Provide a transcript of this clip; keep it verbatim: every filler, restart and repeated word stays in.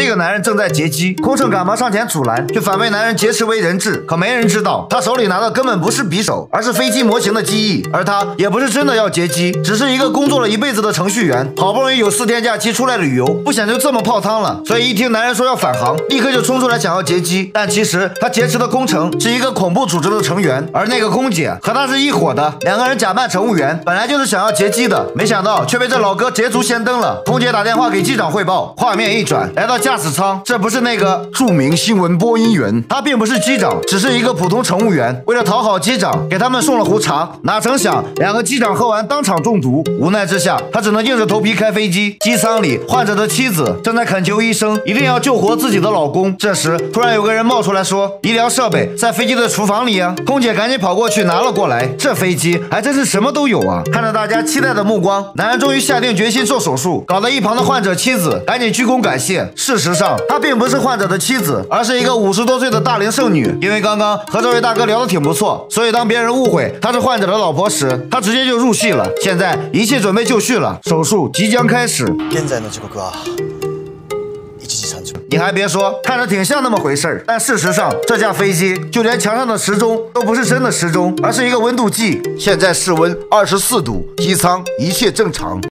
这个男人正在劫机，空乘赶忙上前阻拦，却反被男人劫持为人质。可没人知道，他手里拿的根本不是匕首，而是飞机模型的机翼。而他也不是真的要劫机，只是一个工作了一辈子的程序员，好不容易有四天假期出来旅游，不想就这么泡汤了。所以一听男人说要返航，立刻就冲出来想要劫机。但其实他劫持的空乘是一个恐怖组织的成员，而那个空姐和他是一伙的，两个人假扮乘务员，本来就是想要劫机的，没想到却被这老哥捷足先登了。空姐打电话给机长汇报，画面一转，来到驾驶舱，这不是那个著名新闻播音员，他并不是机长，只是一个普通乘务员。为了讨好机长，给他们送了壶茶，哪成想两个机长喝完当场中毒，无奈之下，他只能硬着头皮开飞机。机舱里，患者的妻子正在恳求医生一定要救活自己的老公。这时，突然有个人冒出来说，医疗设备在飞机的厨房里啊！空姐赶紧跑过去拿了过来。这飞机还真是什么都有啊！看着大家期待的目光，男人终于下定决心做手术，搞得一旁的患者妻子赶紧鞠躬感谢。事实上，她并不是患者的妻子，而是一个五十多岁的大龄剩女。因为刚刚和这位大哥聊得挺不错，所以当别人误会她是患者的老婆时，她直接就入戏了。现在一切准备就绪了，手术即将开始。现在的时刻啊。你还别说，看着挺像那么回事儿，但事实上这架飞机就连墙上的时钟都不是真的时钟，而是一个温度计。现在室温二十四度，机舱一切正常。